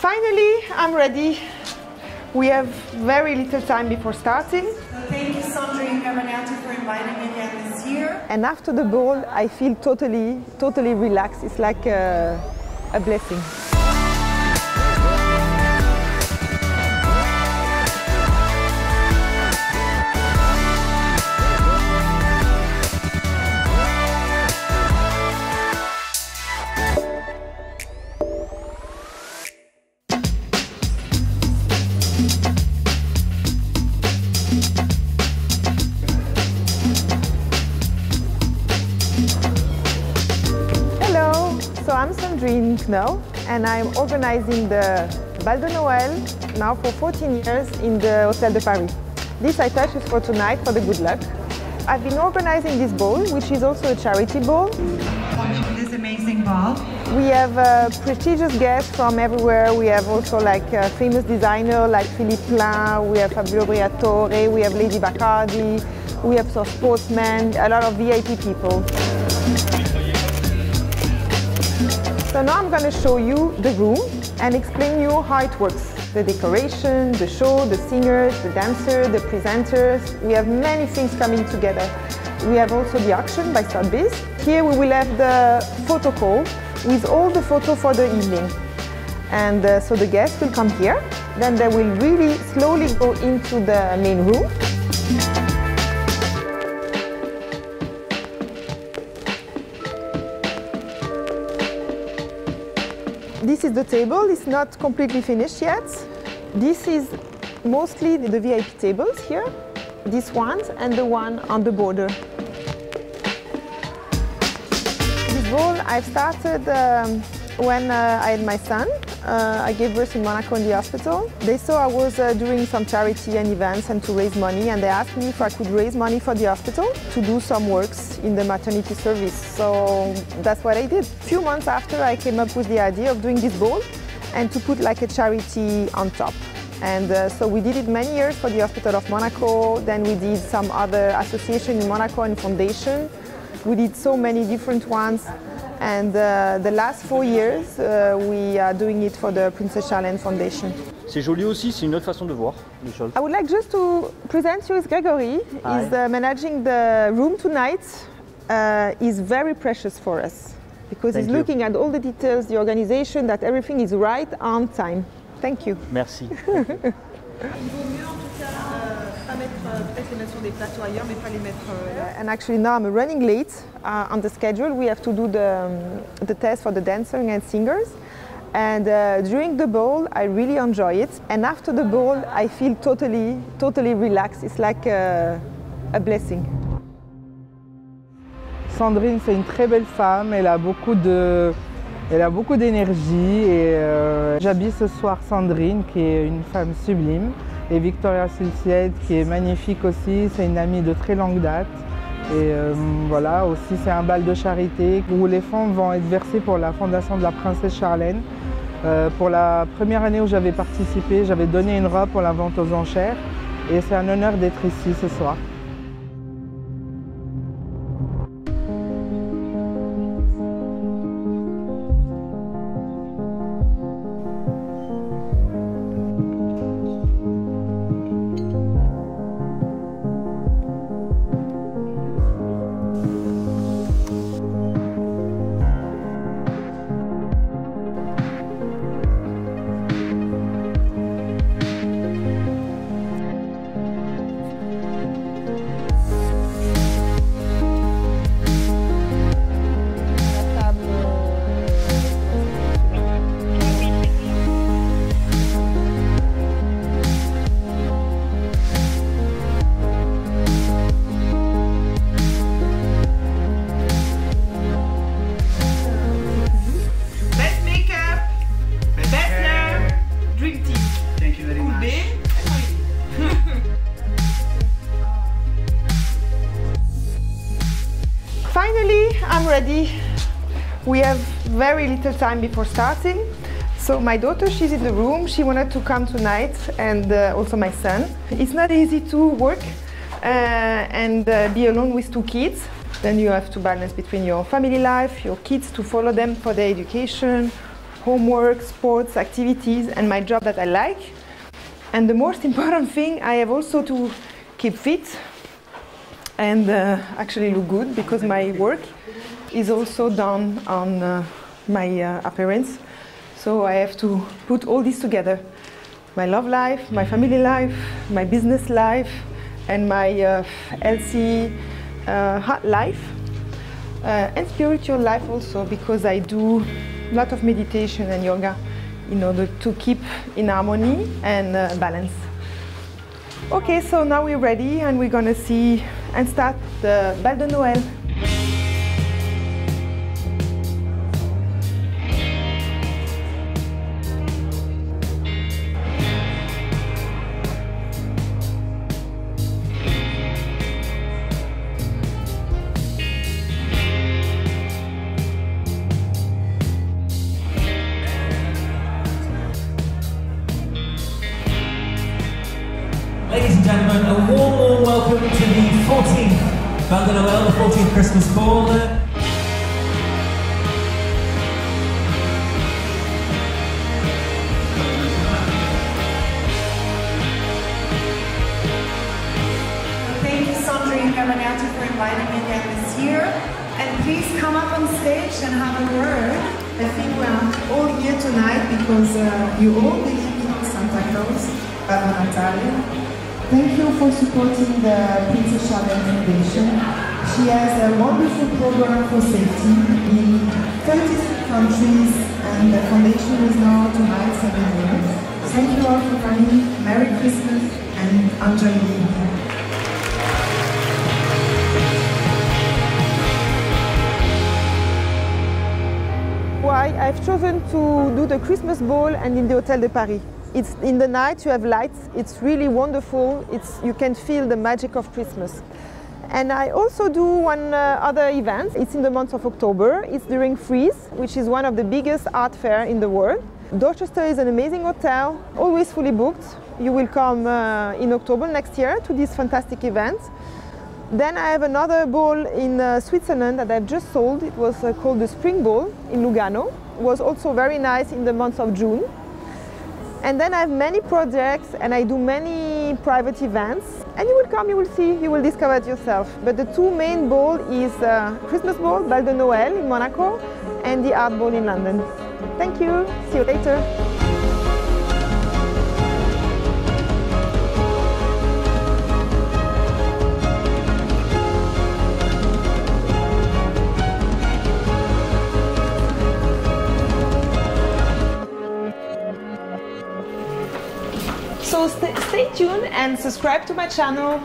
Finally, I'm ready. We have very little time before starting. Thank you, Sandrine Knoell, for inviting me again this year. And after the ball, I feel totally relaxed. It's like a blessing. Sandrine Knoell, and I'm organizing the Bal de Noël now for 14 years in the Hotel de Paris. This I touch is for tonight for the good luck. I've been organizing this ball, which is also a charity ball. Watching this amazing ball. We have prestigious guests from everywhere. We have also like famous designers like Philippe Plein, we have Fabio Briatore, we have Lady Bacardi, we have some sportsmen, a lot of VIP people. So now I'm going to show you the room and explain you how it works. The decoration, the show, the singers, the dancers, the presenters. We have many things coming together. We have also the auction by Sabis. Here we will have the photo call with all the photo for the evening. And so the guests will come here. Then they will really slowly go into the main room. This is the table, it's not completely finished yet. This is mostly the VIP tables here, this one and the one on the border. This ball I've started when I had my son. I gave birth in Monaco in the hospital. They saw I was doing some charity and events and to raise money, and they asked me if I could raise money for the hospital to do some works in the maternity service. So that's what I did. A few months after, I came up with the idea of doing this ball and to put like a charity on top. And so we did it many years for the Hospital of Monaco, then we did some other association in Monaco and foundation. We did so many different ones. And the last 4 years, we are doing it for the Princess Charlene Foundation. C'est joli aussi, c'est une autre façon de voir les choses. I would like just to present you with Gregory. Hi. He's managing the room tonight. He's very precious for us because he's looking at all the details, the organization, that everything is right on time. Thank you. Merci. And actually now I'm running late on the schedule. We have to do the test for the dancers and singers. And during the ball, I really enjoy it. And after the ball, I feel totally relaxed. It's like a blessing. Sandrine, c'est une très belle femme. Elle a beaucoup de d'énergie. Et j'habille ce soir Sandrine, qui est une femme sublime. Et Victoria Silsied, qui est magnifique aussi, c'est une amie de très longue date. Et voilà, aussi c'est un bal de charité où les fonds vont être versés pour la fondation de la Princesse Charlene. Pour la première année où j'avais participé, j'avais donné une robe pour la vente aux enchères. Et c'est un honneur d'être ici ce soir. Finally, I'm ready. We have very little time before starting. So my daughter, she's in the room. She wanted to come tonight, and also my son. It's not easy to work and be alone with two kids. Then you have to balance between your family life, your kids, to follow them for their education, homework, sports, activities, and my job that I like. And the most important thing, I have also to keep fit and actually look good, because my work is also done on my appearance. So I have to put all this together. My love life, my family life, my business life, and my healthy heart life. And spiritual life also, because I do a lot of meditation and yoga in order to keep in harmony and balance. Okay, so now we're ready and we're gonna see and start the Bal de Noël. Bal de Noël, the 14th Christmas Ball. Thank you, Sandrine Knoell, for inviting me again this year. And please come up on stage and have a word. I think we are all here tonight because you all believe in Santa Claus, Babbo Natale. Thank you for supporting the Princess Charlene Foundation. She has a wonderful program for safety in 36 countries, and the foundation is now tonight 7 years. Thank you all for coming. Merry Christmas and enjoy the year. Why I've chosen to do the Christmas Ball and in the Hotel de Paris. It's in the night, you have lights, it's really wonderful, you can feel the magic of Christmas. And I also do one other event, it's in the month of October, it's during Frieze, which is one of the biggest art fair in the world. Dorchester is an amazing hotel, always fully booked. You will come in October next year to this fantastic event. Then I have another ball in Switzerland that I've just sold, it was called the Spring Ball in Lugano. It was also very nice in the month of June. And then I have many projects and I do many private events. And you will come, you will see, you will discover it yourself. But the two main balls is Christmas Ball, Bal de Noël in Monaco, and the Art Ball in London. Thank you, see you later. So stay tuned and subscribe to my channel.